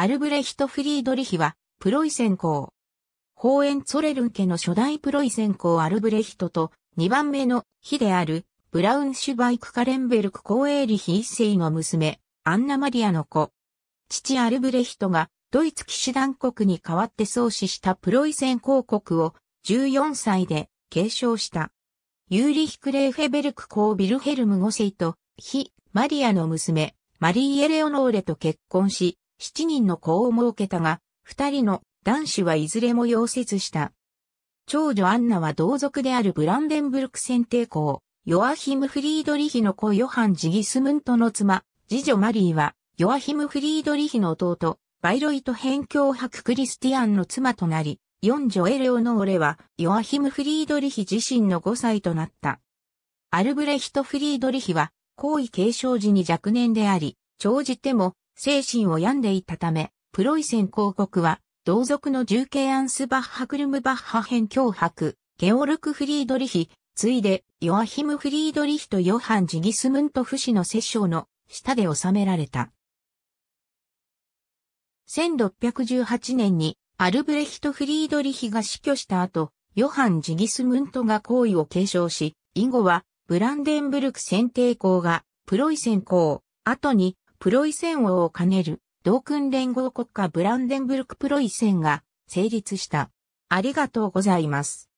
アルブレヒト・フリードリヒは、プロイセン公。ホーエンツォレルン家の初代プロイセン公アルブレヒトと、2番目の妃である、ブラウンシュバイク・カレンベルク公エーリヒ1世の娘、アンナ・マリアの子。父アルブレヒトが、ドイツ騎士団国に代わって創始したプロイセン公国を、14歳で継承した。ユーリヒ・クレーフェベルク公ヴィルヘルム5世と、妃マリアの娘、マリー・エレオノーレと結婚し、7人の子を設けたが、2人の男子はいずれも夭折した。長女アンナは同族であるブランデンブルク選帝公、ヨアヒム・フリードリヒの子ヨハン・ジギスムントの妻、次女マリーは、ヨアヒム・フリードリヒの弟、バイロイト辺境伯クリスティアンの妻となり、四女エレオノーレは、ヨアヒム・フリードリヒ自身の5歳となった。アルブレヒト・フリードリヒは、皇位継承時に若年であり、長じても、精神を病んでいたため、プロイセン公国は、同族の従兄アンスバッハ・クルムバッハ辺境伯、ゲオルク・フリードリヒ、ついで、ヨアヒム・フリードリヒとヨハン・ジギスムント夫子の摂政の下で収められた。1618年に、アルブレヒト・フリードリヒが死去した後、ヨハン・ジギスムントが皇位を継承し、以後は、ブランデンブルク選帝公が、プロイセン公、後に、プロイセン王を兼ねる、同君連合国家ブランデンブルクプロイセンが成立した。ありがとうございます。